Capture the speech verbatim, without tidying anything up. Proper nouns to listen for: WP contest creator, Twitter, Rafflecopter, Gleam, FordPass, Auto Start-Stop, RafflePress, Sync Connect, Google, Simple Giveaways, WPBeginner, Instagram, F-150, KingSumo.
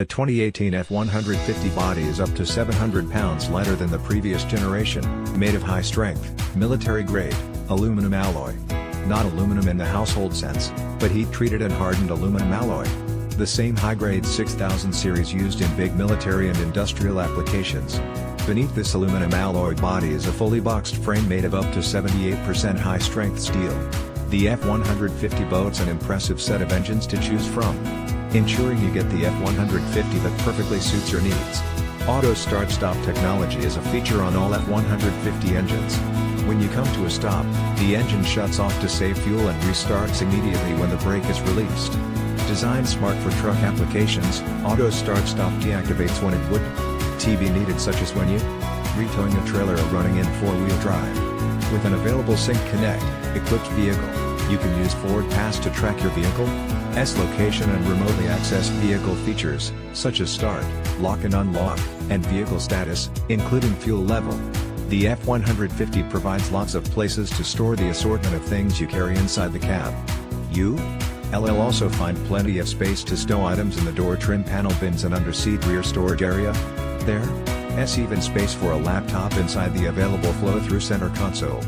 The twenty eighteen F one fifty body is up to seven hundred pounds lighter than the previous generation, made of high-strength, military-grade, aluminum alloy. Not aluminum in the household sense, but heat-treated and hardened aluminum alloy. The same high-grade six thousand series used in big military and industrial applications. Beneath this aluminum alloy body is a fully boxed frame made of up to seventy-eight percent high-strength steel. The F one fifty boasts an impressive set of engines to choose from, ensuring you get the F one fifty that perfectly suits your needs. Auto start-stop technology is a feature on all F one fifty engines. When you come to a stop, the engine shuts off to save fuel and restarts immediately when the brake is released. Designed smart for truck applications, auto start-stop deactivates when it wouldn't. T B needed, such as when you re-towing a trailer or running in four-wheel drive. With an available Sync Connect equipped vehicle, you can use FordPass to track your vehicle's location and remotely access vehicle features, such as start, lock and unlock, and vehicle status, including fuel level. The F one fifty provides lots of places to store the assortment of things you carry inside the cab. You'll also find plenty of space to stow items in the door trim panel bins and under-seat rear storage area. There's even space for a laptop inside the available flow-through center console.